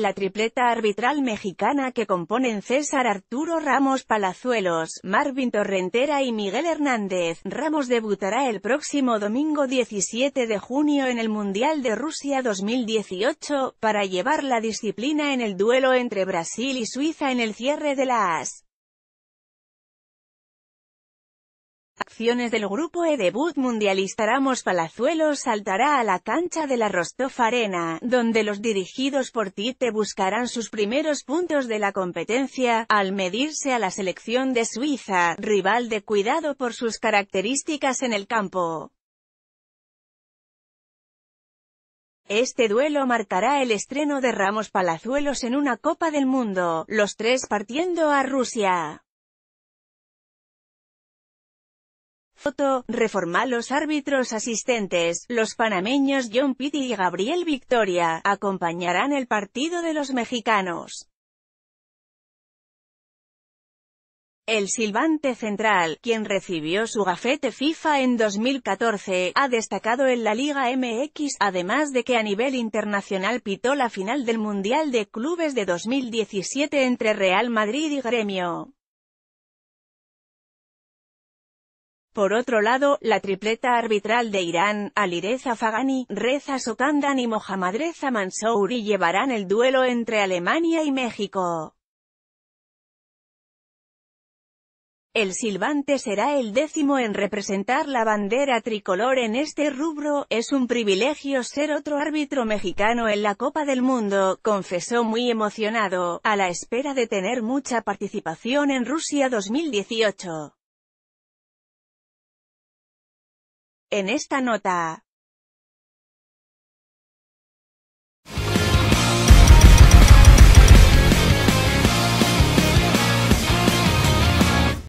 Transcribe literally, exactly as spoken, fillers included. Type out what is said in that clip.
la tripleta arbitral mexicana que componen César Arturo Ramos Palazuelos, Marvin Torrentera y Miguel Hernández. Ramos debutará el próximo domingo diecisiete de junio en el Mundial de Rusia dos mil dieciocho, para llevar la disciplina en el duelo entre Brasil y Suiza en el cierre de la A S. Acciones del grupo E. Debut mundialista. Ramos Palazuelos saltará a la cancha de la Rostov Arena, donde los dirigidos por Tite buscarán sus primeros puntos de la competencia, al medirse a la selección de Suiza, rival de cuidado por sus características en el campo. Este duelo marcará el estreno de Ramos Palazuelos en una Copa del Mundo, los tres partiendo a Rusia. Foto, reforma. Los árbitros asistentes, los panameños John Pitti y Gabriel Victoria, acompañarán el partido de los mexicanos. El silbante central, quien recibió su gafete FIFA en dos mil catorce, ha destacado en la Liga M X, además de que a nivel internacional pitó la final del Mundial de Clubes de dos mil diecisiete entre Real Madrid y Gremio. Por otro lado, la tripleta arbitral de Irán, Alireza Fagani, Reza Sokandan y Mohamed Reza Mansouri llevarán el duelo entre Alemania y México. El silbante será el décimo en representar la bandera tricolor en este rubro. Es un privilegio ser otro árbitro mexicano en la Copa del Mundo, confesó muy emocionado, a la espera de tener mucha participación en Rusia dos mil dieciocho. En esta nota.